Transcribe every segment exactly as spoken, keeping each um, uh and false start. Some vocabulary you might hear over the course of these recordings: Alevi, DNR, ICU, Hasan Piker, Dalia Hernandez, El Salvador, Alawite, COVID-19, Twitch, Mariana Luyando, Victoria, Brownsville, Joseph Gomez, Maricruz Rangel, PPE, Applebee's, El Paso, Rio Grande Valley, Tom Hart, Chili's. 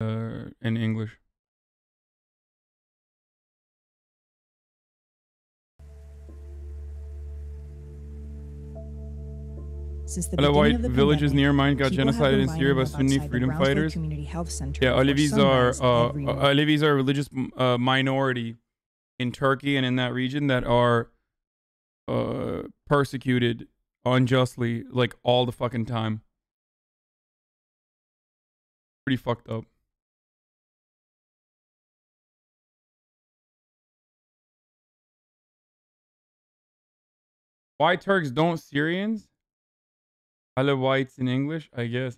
uh, in English. Since the Alawite of the villages pandemic, near mine got genocided in Syria by Sunni freedom fighters. Yeah, Alevis are uh, Alevis are a religious uh, minority in Turkey and in that region that are uh, persecuted unjustly, like all the fucking time. Pretty fucked up. Why Turks don't Syrians? Alawites in English, I guess.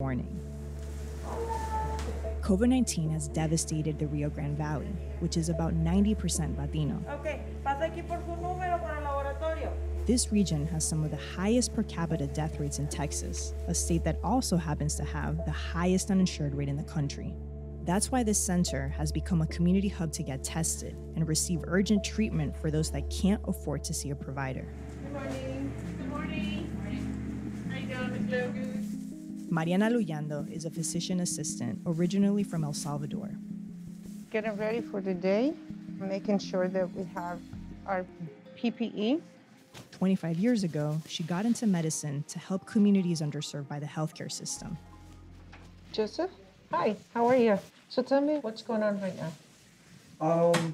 Warning. COVID nineteen has devastated the Rio Grande Valley, which is about ninety percent Latino. Okay, pasa aquí por su número para el laboratorio. This region has some of the highest per capita death rates in Texas, a state that also happens to have the highest uninsured rate in the country. That's why this center has become a community hub to get tested and receive urgent treatment for those that can't afford to see a provider. Good morning. Good morning. Morning. How you doing, Miz Logan? Mariana Luyando is a physician assistant originally from El Salvador. Getting ready for the day, making sure that we have our P P E. twenty-five years ago, she got into medicine to help communities underserved by the healthcare system. Joseph? Hi, how are you? So tell me what's going on right now. Um,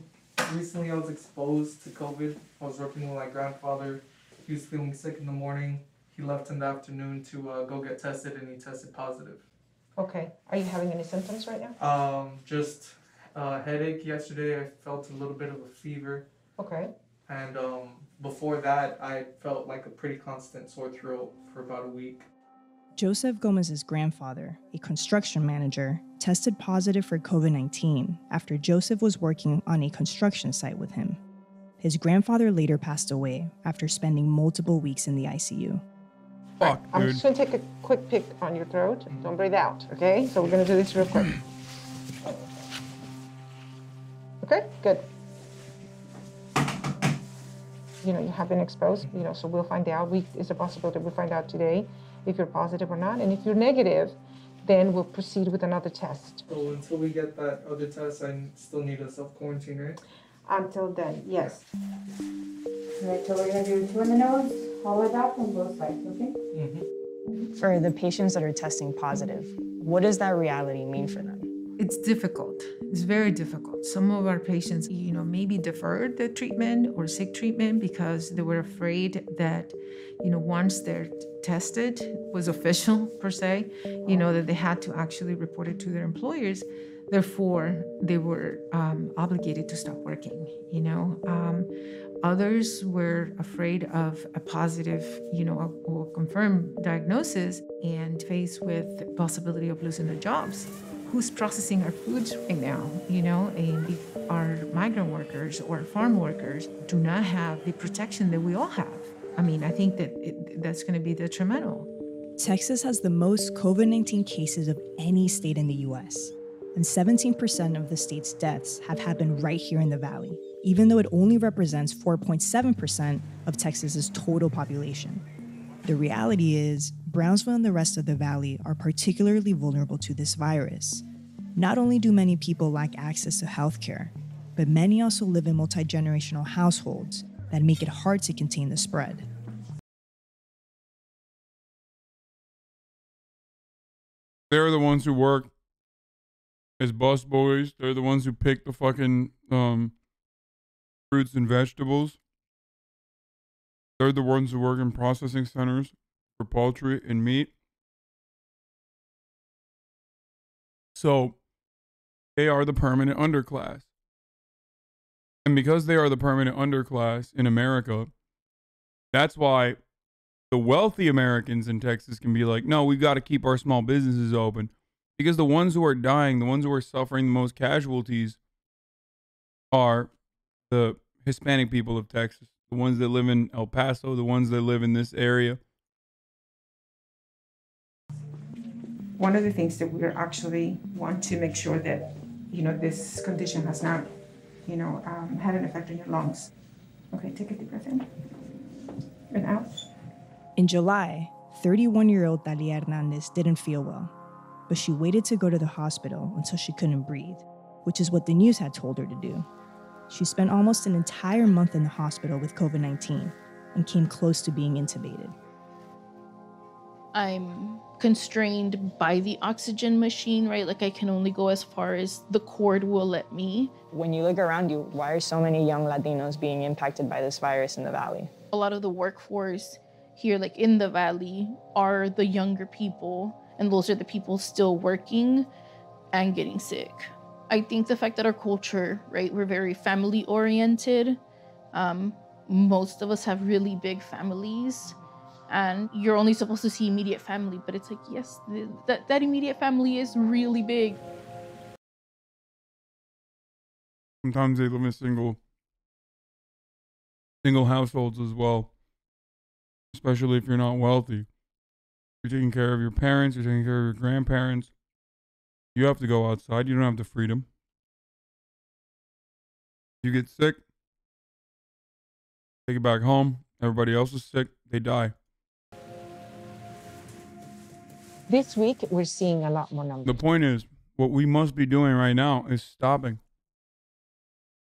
recently I was exposed to COVID. I was working with my grandfather. He was feeling sick in the morning. He left in the afternoon to uh, go get tested, and he tested positive. Okay. Are you having any symptoms right now? Um, just a uh, headache yesterday. I felt a little bit of a fever. Okay. And um, before that, I felt like a pretty constant sore throat for about a week. Joseph Gomez's grandfather, a construction manager, tested positive for COVID nineteen after Joseph was working on a construction site with him. His grandfather later passed away after spending multiple weeks in the I C U. Fuck, dude. I'm just gonna take a quick pick on your throat. Don't breathe out, okay? So we're gonna do this real quick. Okay, good. You know, you have been exposed, you know, so we'll find out. We, it's a possibility we'll find out today if you're positive or not, and if you're negative, then we'll proceed with another test. So until we get that other test, I still need a self-quarantine, right? Until then, yes. All right, so we're gonna do two in the nose, all the way back on both sides, okay? Mm-hmm. For the patients that are testing positive, what does that reality mean for them? It's difficult, it's very difficult. Some of our patients, you know, maybe deferred the treatment or seek treatment because they were afraid that, you know, once they're tested, was official per se, you know, that they had to actually report it to their employers. Therefore, they were um, obligated to stop working, you know. Um, others were afraid of a positive, you know, or confirmed diagnosis and faced with the possibility of losing their jobs. Who's processing our foods right now, you know? And if our migrant workers or farm workers do not have the protection that we all have, I mean, I think that it, that's gonna be detrimental. Texas has the most COVID nineteen cases of any state in the U S, and seventeen percent of the state's deaths have happened right here in the Valley, even though it only represents four point seven percent of Texas's total population. The reality is, Brownsville and the rest of the Valley are particularly vulnerable to this virus. Not only do many people lack access to healthcare, but many also live in multi-generational households that make it hard to contain the spread. They're the ones who work as busboys. They're the ones who pick the fucking um, fruits and vegetables. They're the ones who work in processing centers for poultry and meat. So they are the permanent underclass. And because they are the permanent underclass in America, that's why the wealthy Americans in Texas can be like, no, we've got to keep our small businesses open. Because the ones who are dying, the ones who are suffering the most casualties are the Hispanic people of Texas. The ones that live in El Paso, the ones that live in this area. One of the things that we actually want to make sure that, you know, this condition has not, you know, um, had an effect on your lungs. Okay, take a deep breath in and out. In July, thirty-one-year-old Dalia Hernandez didn't feel well, but she waited to go to the hospital until she couldn't breathe, which is what the news had told her to do. She spent almost an entire month in the hospital with COVID nineteen and came close to being intubated. I'm constrained by the oxygen machine, right? Like I can only go as far as the cord will let me. When you look around you, why are so many young Latinos being impacted by this virus in the Valley? A lot of the workforce here, like in the Valley, are the younger people, and those are the people still working and getting sick. I think the fact that our culture, right, we're very family-oriented. Um, most of us have really big families, and you're only supposed to see immediate family, but it's like, yes, th- that, that immediate family is really big. Sometimes they live in single, single households as well, especially if you're not wealthy. You're taking care of your parents, you're taking care of your grandparents. You have to go outside. You don't have the freedom. You get sick, take it back home. Everybody else is sick. They die. This week, we're seeing a lot more numbers. The point is, what we must be doing right now is stopping.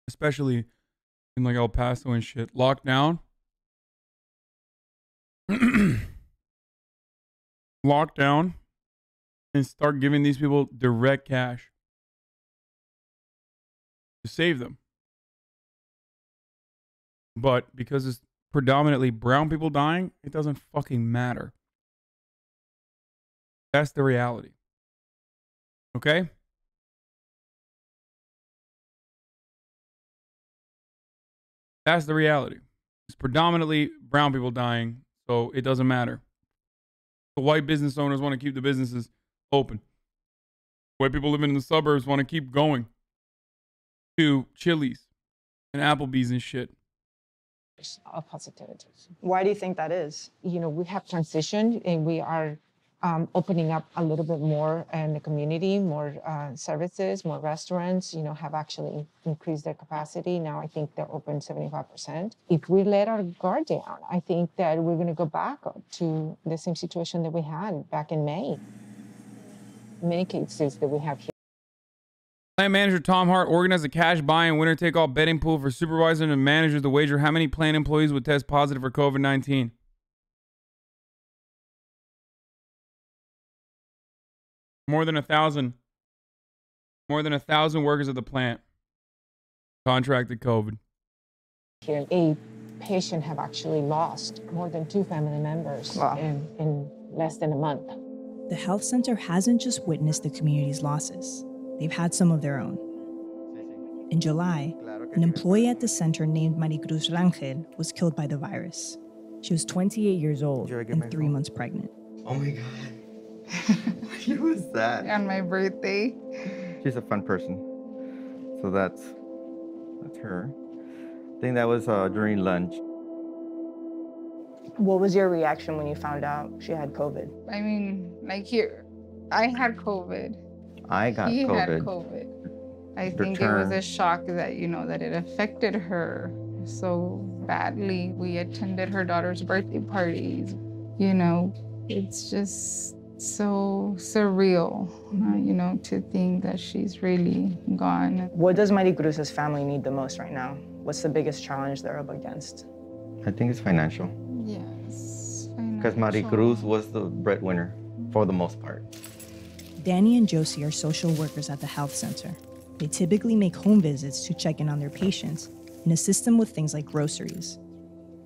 Especially in like El Paso and shit. Lockdown. Lockdown. And start giving these people direct cash to save them. But because it's predominantly brown people dying, it doesn't fucking matter. That's the reality. Okay? That's the reality. It's predominantly brown people dying, so it doesn't matter. The white business owners want to keep the businesses open. White people living in the suburbs want to keep going to Chili's and Applebee's and shit. All positivity. Why do you think that is? You know, we have transitioned and we are um, opening up a little bit more in the community, more uh, services, more restaurants, you know, have actually increased their capacity. Now I think they're open seventy-five percent. If we let our guard down, I think that we're going to go back to the same situation that we had back in May. Many cases that we have here. Plant manager Tom Hart organized a cash buy and winner take all betting pool for supervisors and managers to wager how many plant employees would test positive for COVID nineteen. More than a thousand. More than a thousand workers at the plant contracted COVID. Here, a patient have actually lost more than two family members wow. in, in less than a month. The health center hasn't just witnessed the community's losses. They've had some of their own. In July, an employee at the center named Maricruz Rangel was killed by the virus. She was twenty-eight years old and three months pregnant. Oh my God. What was that? On my birthday. She's a fun person. So that's, that's her. I think that was uh, during lunch. What was your reaction when you found out she had COVID? I mean, like here, I had COVID. I got he COVID. He had COVID. I Return. think it was a shock that, you know, that it affected her so badly. We attended her daughter's birthday parties. You know, it's just so surreal, uh, you know, to think that she's really gone. What does Maricruz's family need the most right now? What's the biggest challenge they're up against? I think it's financial. Yes. Because Maricruz was the breadwinner for the most part. Danny and Josie are social workers at the health center. They typically make home visits to check in on their patients and assist them with things like groceries.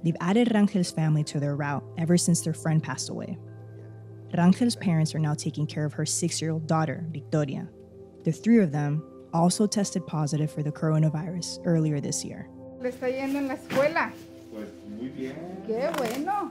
They've added Rangel's family to their route ever since their friend passed away. Rangel's parents are now taking care of her six-year-old daughter, Victoria. The three of them also tested positive for the coronavirus earlier this year. Le está yendo en la escuela. Pues muy bien. Qué bueno.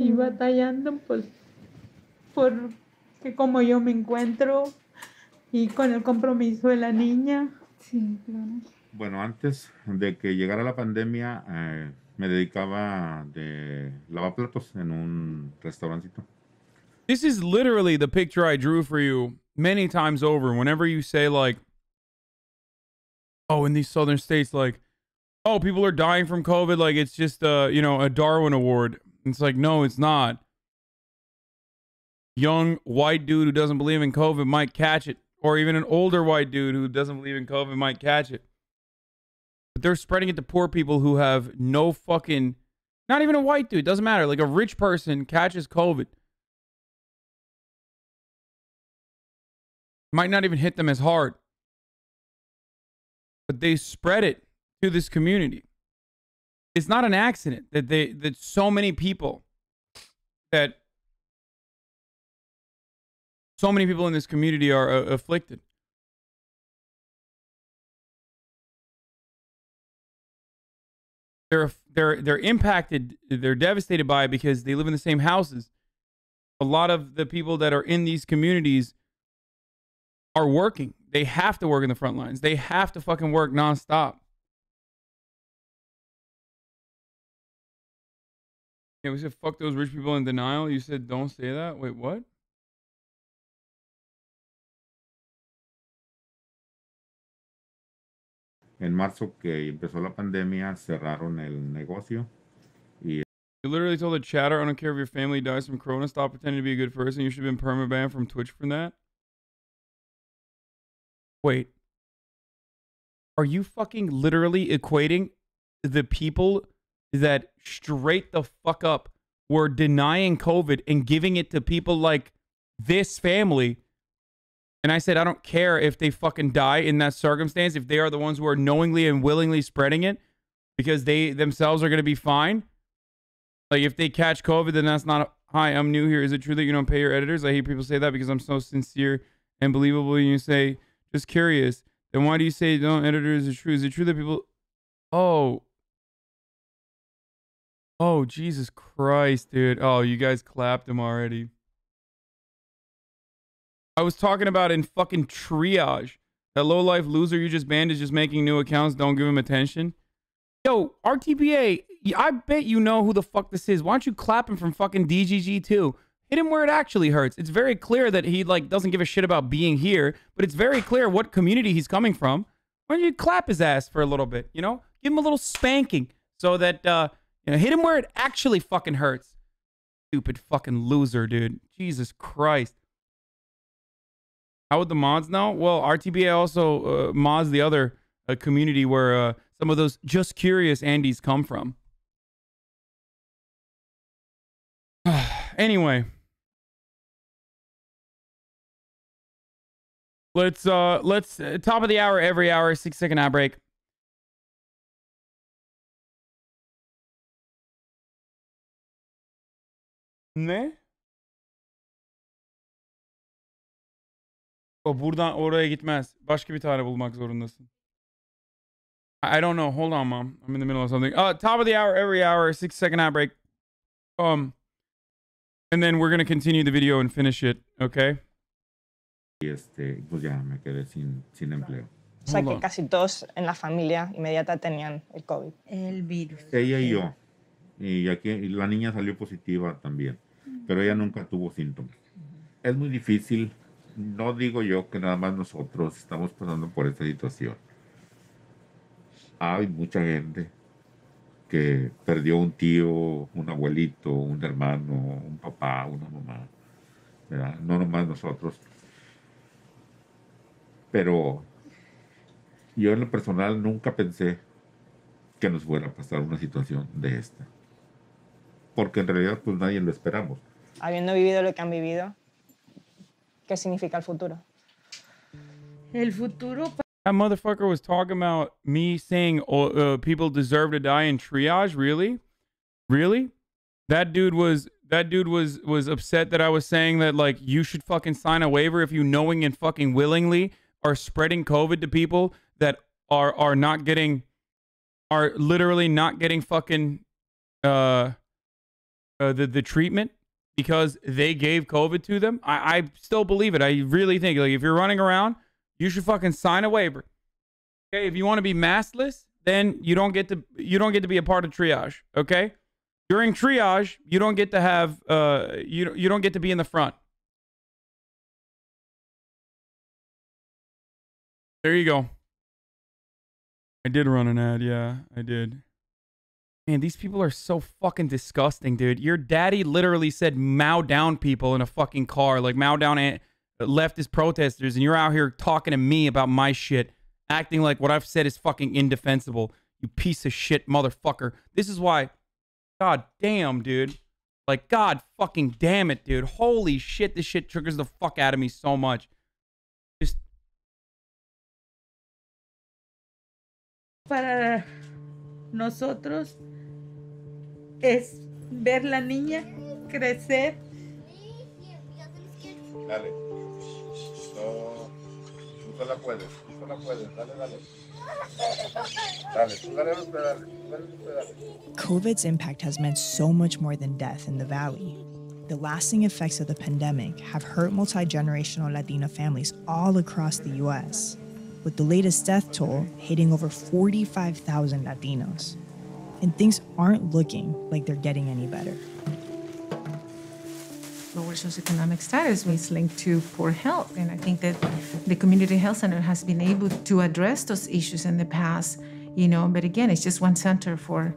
y batallando pues por que como yo me encuentro y con el compromiso de la niña. Sí, claro. Bueno, antes de que llegara la pandemia eh, me dedicaba de lavaplatos en un restaurancito. This is literally the picture I drew for you many times over. Whenever you say like, oh, in these southern states, like, oh, people are dying from COVID. Like, it's just, uh, you know, a Darwin Award. It's like, no, it's not. Young white dude who doesn't believe in COVID might catch it. Or even an older white dude who doesn't believe in COVID might catch it. But they're spreading it to poor people who have no fucking, not even a white dude. Doesn't matter. Like a rich person catches COVID. Might not even hit them as hard. But they spread it to this community. It's not an accident that they that so many people that so many people in this community are uh, afflicted. They're they're they're impacted, they're devastated by it because they live in the same houses. A lot of the people that are in these communities are working. They have to work in the front lines. They have to fucking work nonstop. Yeah, we said fuck those rich people in denial. You said don't say that. Wait, what? En marzo que empezó la pandemia, cerraron el negocio. Y you literally told the chatter, I don't care if your family dies from corona, stop pretending to be a good person. You should have been permabanned from Twitch for that. Wait, are you fucking literally equating the people that straight the fuck up were denying COVID and giving it to people like this family? And I said, I don't care if they fucking die in that circumstance, if they are the ones who are knowingly and willingly spreading it because they themselves are going to be fine. Like if they catch COVID, then that's not, a, hi, I'm new here. Is it true that you don't pay your editors? I hate people say that because I'm so sincere and believable. And you say, just curious. Then why do you say don't editors are true? Is it true that people? Oh. Oh, Jesus Christ, dude. Oh, you guys clapped him already. I was talking about in fucking triage. That low-life loser you just banned is just making new accounts. Don't give him attention. Yo, R T B A, I bet you know who the fuck this is. Why don't you clap him from fucking D G G too? Hit him where it actually hurts. It's very clear that he like doesn't give a shit about being here, but it's very clear what community he's coming from. Why don't you clap his ass for a little bit, you know? Give him a little spanking so that, uh, you know, hit him where it actually fucking hurts. Stupid fucking loser, dude. Jesus Christ. How would the mods know? Well, R T B A also uh, mods the other uh, community where uh, some of those just curious Andes come from. Anyway. Let's, uh, let's, uh, top of the hour, every hour, six second eye break. Ne? O buradan oraya gitmez. Başka bir tane bulmak zorundasın. I don't know. Hold on, mom. I'm in the middle of something. Uh, top of the hour, every hour, six second eye break. Um, and then we're going to continue the video and finish it. Okay? Y este, pues ya me quedé sin, sin empleo. O sea que casi todos en la familia inmediata tenían el COVID. El virus. Ella y yo. Y aquí y la niña salió positiva también. Pero ella nunca tuvo síntomas. Es muy difícil. No digo yo que nada más nosotros estamos pasando por esta situación. Hay mucha gente que perdió un tío, un abuelito, un hermano, un papá, una mamá. ¿Verdad? No nomás nosotros. Pero yo en lo personal nunca pensé que nos fuera a pasar una situación de esta. Porque en realidad pues nadie lo esperamos. Habiendo vivido lo que han vivido, ¿qué significa el futuro? El futuro... That motherfucker was talking about me saying uh, people deserve to die in triage, really? Really? That dude was... That dude was, was upset that I was saying that, like, you should fucking sign a waiver if you knowing and fucking willingly are spreading COVID to people that are, are not getting, are literally not getting fucking, uh, uh, the, the treatment because they gave COVID to them? I, I still believe it. I really think, like, if you're running around, you should fucking sign a waiver. Okay, if you want to be maskless, then you don't get to you don't get to be a part of triage. Okay, during triage, you don't get to have uh you you don't get to be in the front. There you go. I did run an ad, yeah, I did. Man, these people are so fucking disgusting, dude. Your daddy literally said mow down people in a fucking car, like mow down an leftist protesters, and you're out here talking to me about my shit, acting like what I've said is fucking indefensible. You piece of shit motherfucker. This is why, god damn, dude. Like, god fucking damn it, dude. Holy shit, this shit triggers the fuck out of me so much. Just... Para nosotros es ver la niña crecer. Dale. No, tú la puedes. No la puedes. Dale, dale. Dale, dale, dale, dale. COVID's impact has meant so much more than death in the valley. The lasting effects of the pandemic have hurt multi-generational Latino families all across the U S, with the latest death toll hitting over forty-five thousand Latinos. And things aren't looking like they're getting any better. Lower socioeconomic status is linked to poor health. And I think that the community health center has been able to address those issues in the past, you know, but again, it's just one center for,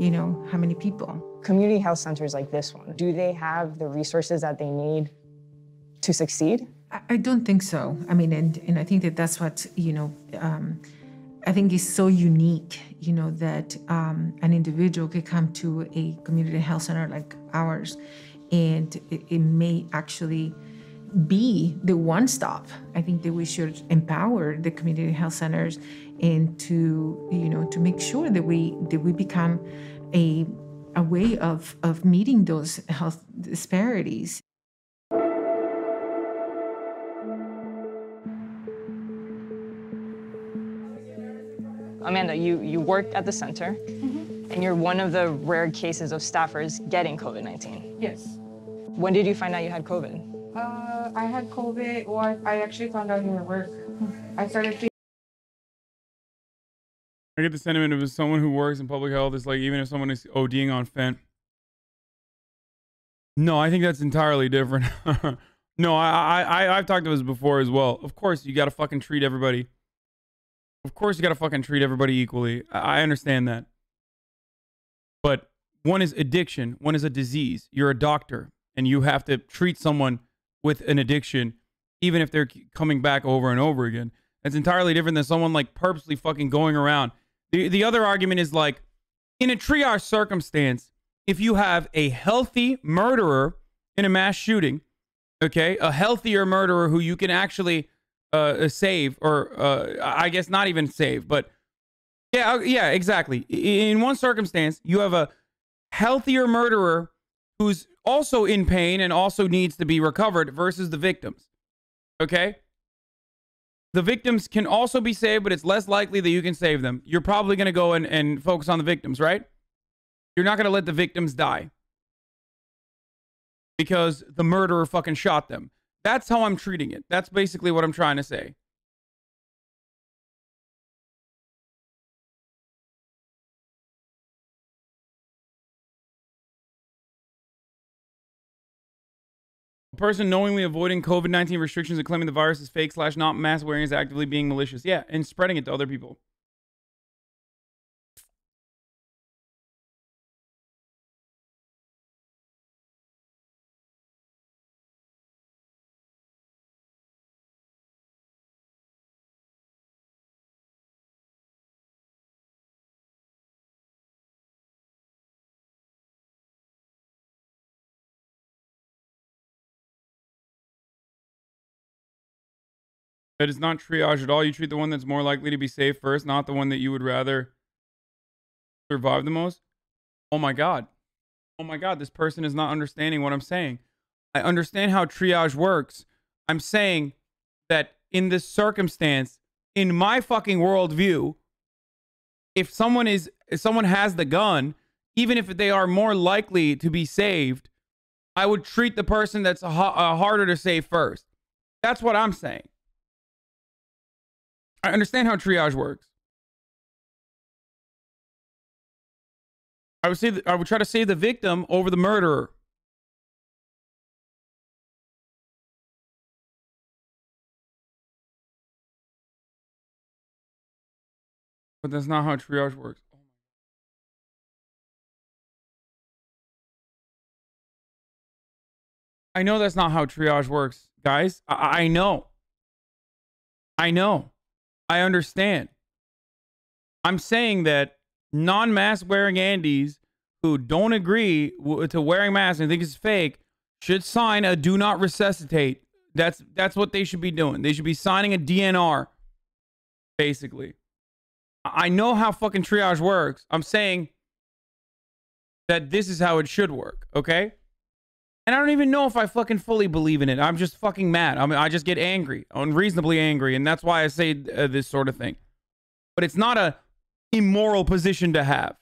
you know, how many people. Community health centers like this one, do they have the resources that they need to succeed? I, I don't think so. I mean, and, and I think that that's what, you know, um, I think is so unique, you know, that um, an individual could come to a community health center like ours, and it, it may actually be the one-stop. I think that we should empower the community health centers and to, you know, to make sure that we that we become a a way of of meeting those health disparities. Amanda, you, you worked at the center, mm-hmm. and you're one of the rare cases of staffers getting COVID nineteen. Yes. When did you find out you had COVID? Uh, I had COVID, well, I actually found out during work. I started to... I get the sentiment of someone who works in public health, it's like even if someone is ODing on fent. No, I think that's entirely different. No, I, I, I've talked to this before as well. Of course, you gotta fucking treat everybody. Of course, you got to fucking treat everybody equally. I understand that. But one is addiction. One is a disease. You're a doctor and you have to treat someone with an addiction, even if they're coming back over and over again. That's entirely different than someone like purposely fucking going around. The, the other argument is like, in a triage circumstance, if you have a healthy murderer in a mass shooting, okay, a healthier murderer who you can actually... Uh, save or uh, I guess not even save, but yeah, yeah, exactly. In one circumstance, you have a healthier murderer who's also in pain and also needs to be recovered versus the victims. Okay, the victims can also be saved, but it's less likely that you can save them. You're probably going to go and, and focus on the victims, right? You're not going to let the victims die because the murderer fucking shot them. That's how I'm treating it. That's basically what I'm trying to say. A person knowingly avoiding COVID nineteen restrictions and claiming the virus is fake slash not mask wearing is actively being malicious. Yeah, and spreading it to other people. That is not triage at all. You treat the one that's more likely to be safe first, not the one that you would rather survive the most. Oh my God. Oh my God. This person is not understanding what I'm saying. I understand how triage works. I'm saying that in this circumstance, in my fucking worldview, if someone is, if someone has the gun, even if they are more likely to be saved, I would treat the person that's a, a harder to save first. That's what I'm saying. I understand how triage works. I would say that I would try to save the victim over the murderer. But that's not how triage works. I know that's not how triage works, guys. I, I know. I know. I understand. I'm saying that non-mask wearing Andes who don't agree w to wearing masks and think it's fake should sign a do not resuscitate. That's, that's what they should be doing. They should be signing a D N R, basically. I know how fucking triage works. I'm saying that this is how it should work, okay? And I don't even know if I fucking fully believe in it. I'm just fucking mad. I mean, I just get angry, unreasonably angry, and that's why I say uh, this sort of thing. But it's not a immoral position to have,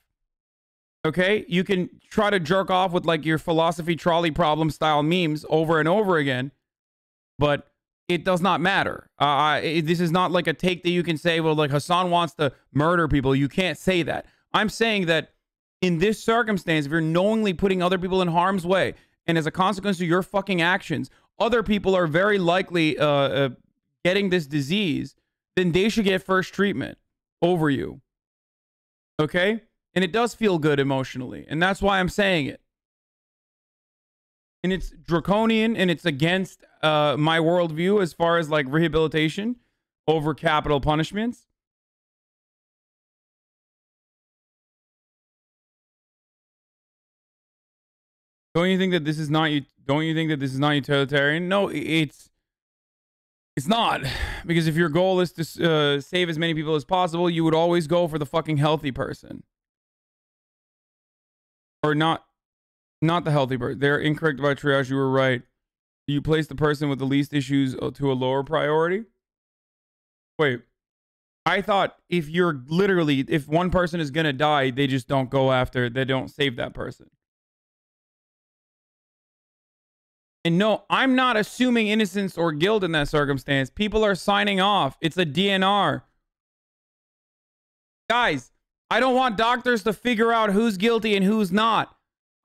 okay? You can try to jerk off with like your philosophy trolley problem style memes over and over again, but it does not matter. Uh, it, this is not like a take that you can say, well, like Hassan wants to murder people. You can't say that. I'm saying that in this circumstance, if you're knowingly putting other people in harm's way, and as a consequence of your fucking actions, other people are very likely uh, uh, getting this disease, then they should get first treatment over you. Okay? And it does feel good emotionally. And that's why I'm saying it. And it's draconian and it's against uh, my worldview as far as like rehabilitation over capital punishments. Don't you think that this is not you? Don't you think that this is not utilitarian? No, it's it's not, because if your goal is to uh, save as many people as possible, you would always go for the fucking healthy person, or not, not the healthy person. They're incorrect about triage. You were right. You place the person with the least issues to a lower priority. Wait, I thought if you're literally if one person is gonna die, they just don't go after. They don't save that person. And no, I'm not assuming innocence or guilt in that circumstance. People are signing off. It's a D N R. Guys, I don't want doctors to figure out who's guilty and who's not.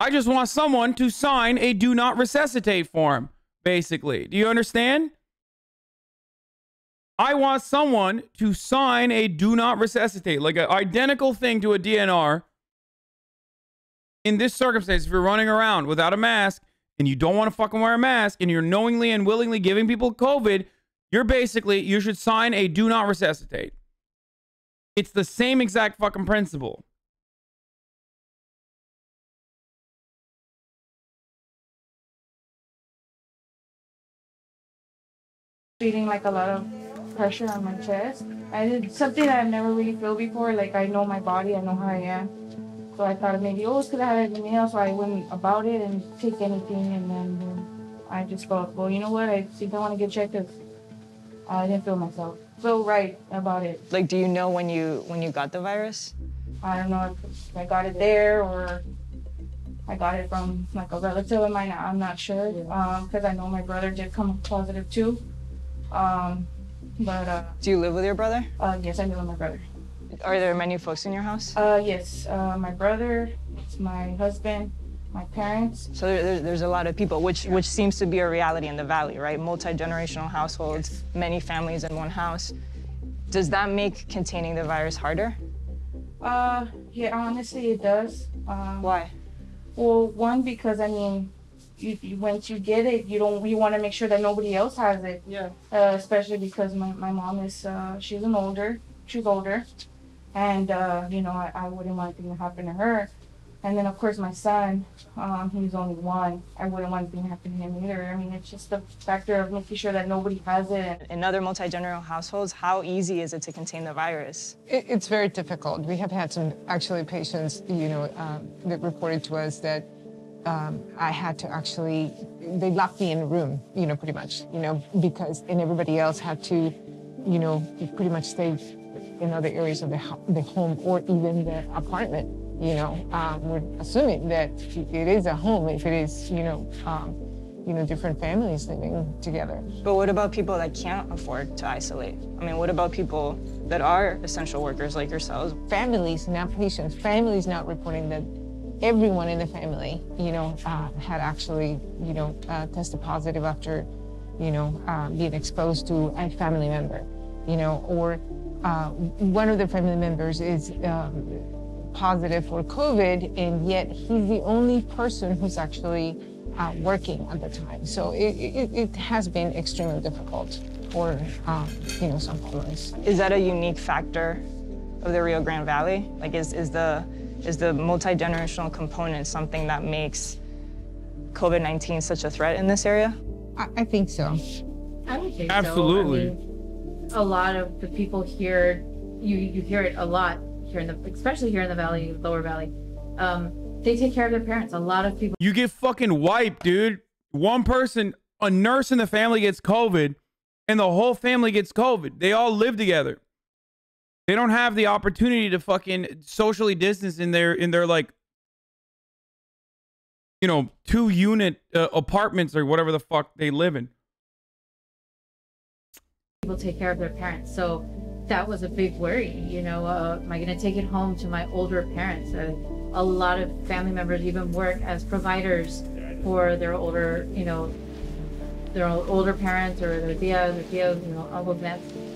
I just want someone to sign a do not resuscitate form, basically. Do you understand? I want someone to sign a do not resuscitate, like an identical thing to a D N R. In this circumstance, if you're running around without a mask, and you don't want to fucking wear a mask, and you're knowingly and willingly giving people COVID, you're basically, you should sign a do not resuscitate. It's the same exact fucking principle. Feeling like a lot of pressure on my chest. I did something that I've never really felt before. Like, I know my body, I know how I am. So I thought maybe oh, it's because I had everything else, so I went about it and take anything, and then um, I just thought, well, you know what? I think I want to get checked because I didn't feel myself. So right about it. Like, do you know when you when you got the virus? I don't know if I got it there or I got it from like a relative of mine. I'm not sure because um, I know my brother did come positive too. Um, but uh, do you live with your brother? Uh, yes, I live with my brother. Are there many folks in your house? Uh, yes, uh, my brother, my husband, my parents. So there, there's a lot of people, which yeah. which seems to be a reality in the Valley, right? Multi-generational households, yes. Many families in one house. Does that make containing the virus harder? Uh, yeah, honestly, it does. Um, Why? Well, one, because I mean, you, you, once you get it, you don't. You want to make sure that nobody else has it. Yeah. Uh, especially because my my mom is uh, she's an older, she's older. And, uh, you know, I, I wouldn't want anything to happen to her. And then, of course, my son, um, he's only one. I wouldn't want anything to happen to him either. I mean, it's just the factor of making sure that nobody has it. In other multi-generational households, how easy is it to contain the virus? It, it's very difficult. We have had some, actually, patients, you know, um, that reported to us that um, I had to actually, they locked me in a room, you know, pretty much, you know, because, and everybody else had to, you know, pretty much stay in other areas of the, the home or even the apartment you know, um, we're assuming that it is a home if it is, you know, um, you know, different families living together. But what about people that can't afford to isolate? I mean, what about people that are essential workers like yourselves? Families, not patients, families not reporting that everyone in the family, you know, uh, had actually, you know, uh, tested positive after, you know, uh, being exposed to a family member, you know, or uh, one of the family members is um, positive for COVID, and yet he's the only person who's actually Uh, working at the time. So it, it, it has been extremely difficult for, um, you know, some families. Is that a unique factor of the Rio Grande Valley? Like, is, is the, is the multi-generational component something that makes COVID nineteen such a threat in this area? I, I think so. I would think absolutely. So. I mean, a lot of the people here, you, you hear it a lot here in the, especially here in the Valley, Lower Valley, um, they take care of their parents. A lot of people. You get fucking wiped, dude. One person, a nurse in the family gets COVID, and the whole family gets COVID. They all live together. They don't have the opportunity to fucking socially distance in their, in their like, you know, two unit uh, apartments or whatever the fuck they live in. People take care of their parents. So that was a big worry. You know, uh, am I going to take it home to my older parents? Uh, A lot of family members even work as providers for their older, you know, their older parents or their tias, their tios, you know, uncles, aunts.